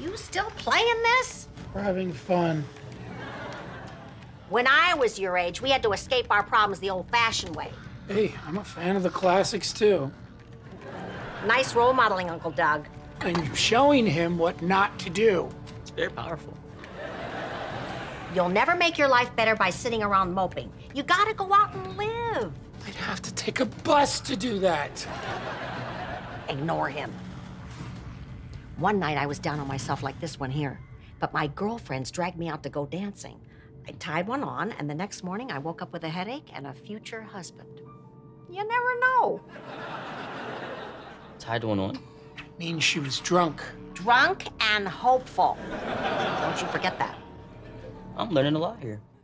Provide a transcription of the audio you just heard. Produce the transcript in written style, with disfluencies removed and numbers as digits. You still playing this? We're having fun. When I was your age, we had to escape our problems the old-fashioned way. Hey, I'm a fan of the classics, too. Nice role modeling, Uncle Doug. And you're showing him what not to do. It's very powerful. You'll never make your life better by sitting around moping. You gotta go out and live. I'd have to take a bus to do that. Ignore him. One night I was down on myself like this one here, but my girlfriends dragged me out to go dancing. I tied one on, and the next morning I woke up with a headache and a future husband. You never know. Tied one on? It means she was drunk. Drunk and hopeful. Don't you forget that. I'm learning a lot here.